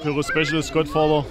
Pyro Specials, Godfather.